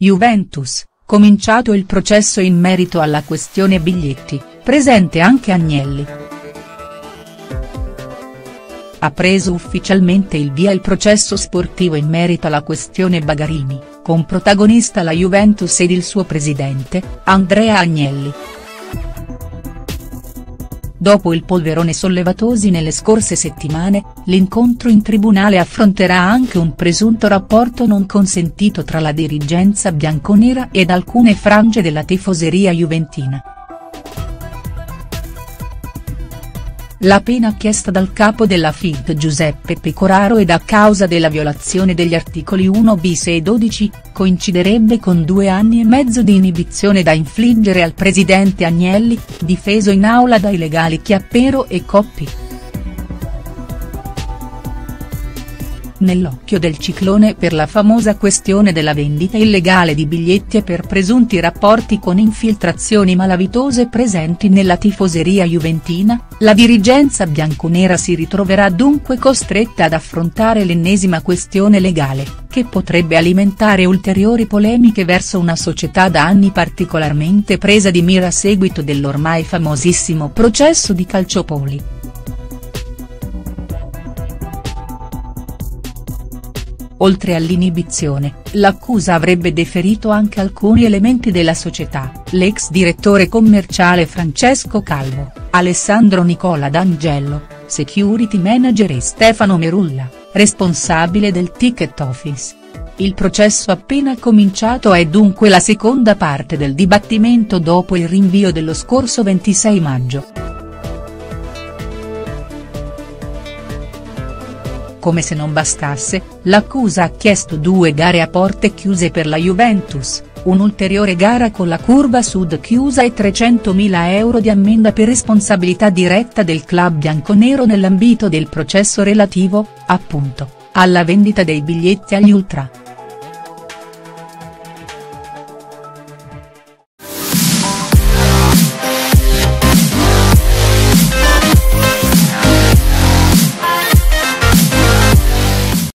Juventus, cominciato il processo in merito alla questione biglietti, presente anche Agnelli. Ha preso ufficialmente il via il processo sportivo in merito alla questione Bagarini, con protagonista la Juventus ed il suo presidente, Andrea Agnelli. Dopo il polverone sollevatosi nelle scorse settimane, l'incontro in tribunale affronterà anche un presunto rapporto non consentito tra la dirigenza bianconera ed alcune frange della tifoseria juventina. La pena chiesta dal capo della FIAT Giuseppe Pecoraro ed a causa della violazione degli articoli 1 bis e 12, coinciderebbe con 2 anni e mezzo di inibizione da infliggere al presidente Agnelli, difeso in aula dai legali Chiappero e Coppi. Nell'occhio del ciclone per la famosa questione della vendita illegale di biglietti e per presunti rapporti con infiltrazioni malavitose presenti nella tifoseria juventina, la dirigenza bianconera si ritroverà dunque costretta ad affrontare l'ennesima questione legale, che potrebbe alimentare ulteriori polemiche verso una società da anni particolarmente presa di mira a seguito dell'ormai famosissimo processo di Calciopoli. Oltre all'inibizione, l'accusa avrebbe deferito anche alcuni elementi della società, l'ex direttore commerciale Francesco Calvo, Alessandro Nicola D'Angelo, security manager e Stefano Merulla, responsabile del ticket office. Il processo appena cominciato è dunque la seconda parte del dibattimento dopo il rinvio dello scorso 26 maggio. Come se non bastasse, l'accusa ha chiesto 2 gare a porte chiuse per la Juventus, un'ulteriore gara con la curva sud chiusa e 300.000 € di ammenda per responsabilità diretta del club bianconero nell'ambito del processo relativo, appunto, alla vendita dei biglietti agli ultra.